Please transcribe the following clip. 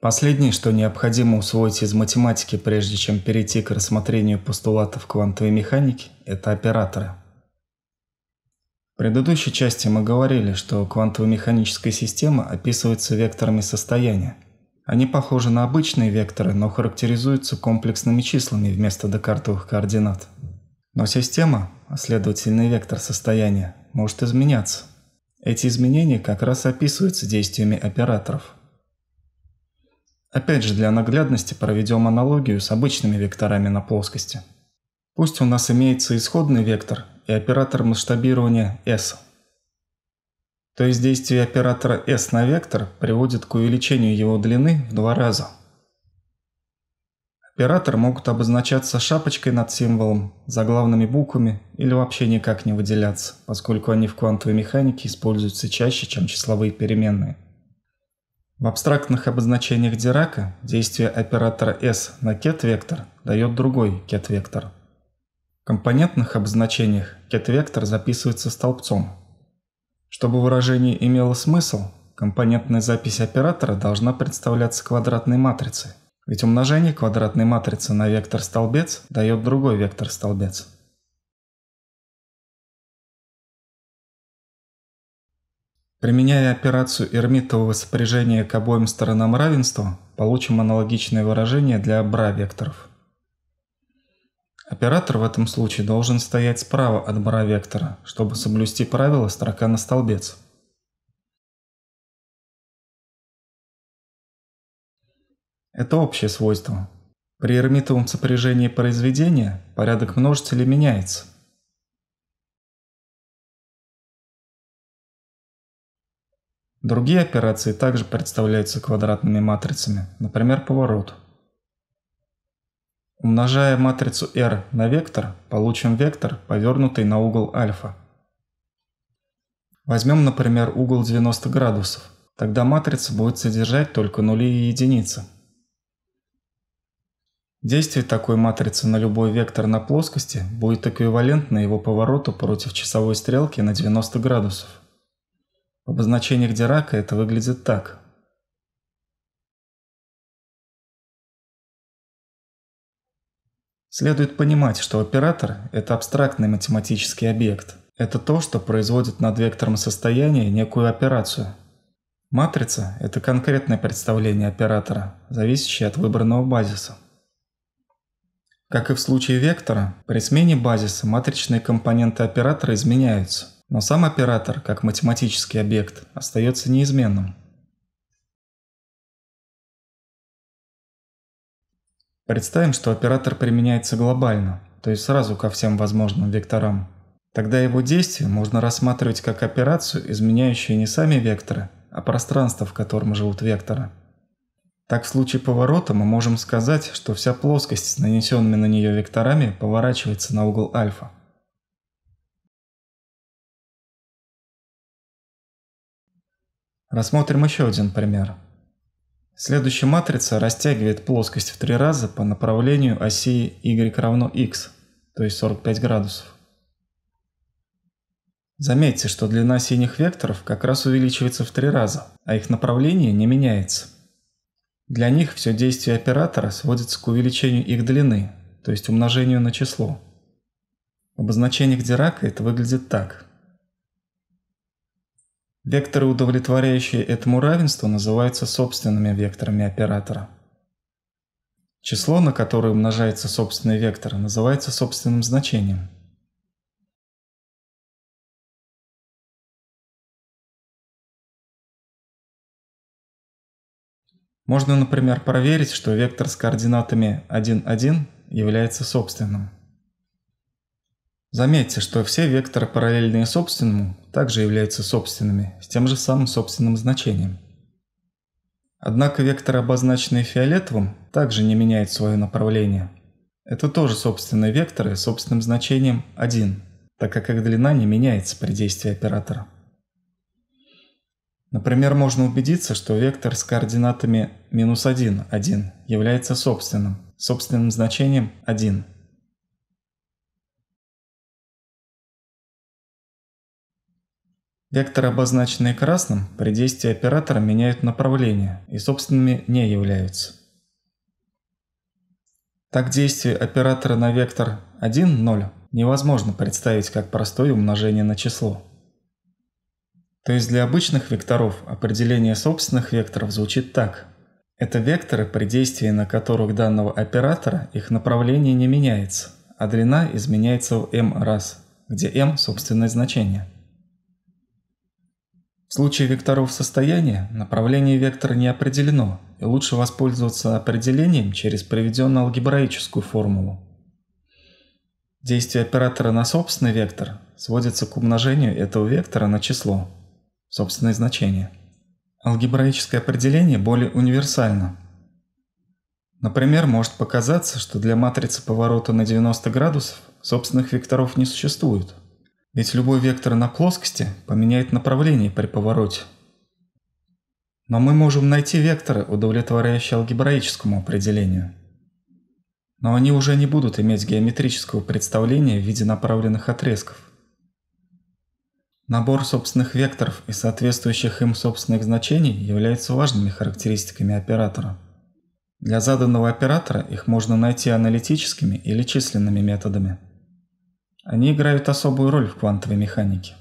Последнее, что необходимо усвоить из математики, прежде чем перейти к рассмотрению постулатов квантовой механики, это операторы. В предыдущей части мы говорили, что квантово-механическая система описывается векторами состояния. Они похожи на обычные векторы, но характеризуются комплексными числами вместо декартовых координат. Но система, а следовательно вектор состояния, может изменяться. Эти изменения как раз описываются действиями операторов. Опять же, для наглядности проведем аналогию с обычными векторами на плоскости. Пусть у нас имеется исходный вектор и оператор масштабирования S. То есть действие оператора S на вектор приводит к увеличению его длины в 2 раза. Операторы могут обозначаться шапочкой над символом, заглавными буквами или вообще никак не выделяться, поскольку они в квантовой механике используются чаще, чем числовые переменные. В абстрактных обозначениях Дирака действие оператора S на ket-вектор дает другой ket-вектор. В компонентных обозначениях ket-вектор записывается столбцом. Чтобы выражение имело смысл, компонентная запись оператора должна представляться квадратной матрицей. Ведь умножение квадратной матрицы на вектор-столбец дает другой вектор-столбец. Применяя операцию эрмитового сопряжения к обоим сторонам равенства, получим аналогичное выражение для бра-векторов. Оператор в этом случае должен стоять справа от бра-вектора, чтобы соблюсти правило строка на столбец. Это общее свойство. При эрмитовом сопряжении произведения порядок множителей меняется. Другие операции также представляются квадратными матрицами, например, поворот. Умножая матрицу R на вектор, получим вектор, повернутый на угол альфа. Возьмем, например, угол 90 градусов. Тогда матрица будет содержать только нули и единицы. Действие такой матрицы на любой вектор на плоскости будет эквивалентно его повороту против часовой стрелки на 90 градусов. В обозначениях Дирака это выглядит так. Следует понимать, что оператор – это абстрактный математический объект. Это то, что производит над вектором состояния некую операцию. Матрица – это конкретное представление оператора, зависящее от выбранного базиса. Как и в случае вектора, при смене базиса матричные компоненты оператора изменяются, но сам оператор, как математический объект, остается неизменным. Представим, что оператор применяется глобально, то есть сразу ко всем возможным векторам. Тогда его действие можно рассматривать как операцию, изменяющую не сами векторы, а пространство, в котором живут векторы. Так, в случае поворота мы можем сказать, что вся плоскость с нанесенными на нее векторами поворачивается на угол альфа. Рассмотрим еще один пример. Следующая матрица растягивает плоскость в 3 раза по направлению оси y равно x, то есть 45 градусов. Заметьте, что длина синих векторов как раз увеличивается в 3 раза, а их направление не меняется. Для них все действие оператора сводится к увеличению их длины, то есть умножению на число. В обозначениях Дирака это выглядит так. Векторы, удовлетворяющие этому равенству, называются собственными векторами оператора. Число, на которое умножается собственный вектор, называется собственным значением. Можно, например, проверить, что вектор с координатами 1,1 является собственным. Заметьте, что все векторы, параллельные собственному, также являются собственными, с тем же самым собственным значением. Однако векторы, обозначенные фиолетовым, также не меняют свое направление. Это тоже собственные векторы с собственным значением 1, так как их длина не меняется при действии оператора. Например, можно убедиться, что вектор с координатами (-1,1) является собственным, с собственным значением 1. Векторы, обозначенные красным, при действии оператора меняют направление и собственными не являются. Так, действие оператора на вектор 1, 0 невозможно представить как простое умножение на число. То есть для обычных векторов определение собственных векторов звучит так. Это векторы, при действии на которых данного оператора их направление не меняется, а длина изменяется в m раз, где m – собственное значение. В случае векторов состояния направление вектора не определено, и лучше воспользоваться определением через приведенную алгебраическую формулу. Действие оператора на собственный вектор сводится к умножению этого вектора на число, собственное значение. Алгебраическое определение более универсально. Например, может показаться, что для матрицы поворота на 90 градусов собственных векторов не существует, ведь любой вектор на плоскости поменяет направление при повороте. Но мы можем найти векторы, удовлетворяющие алгебраическому определению. Но они уже не будут иметь геометрического представления в виде направленных отрезков. Набор собственных векторов и соответствующих им собственных значений являются важными характеристиками оператора. Для заданного оператора их можно найти аналитическими или численными методами. Они играют особую роль в квантовой механике.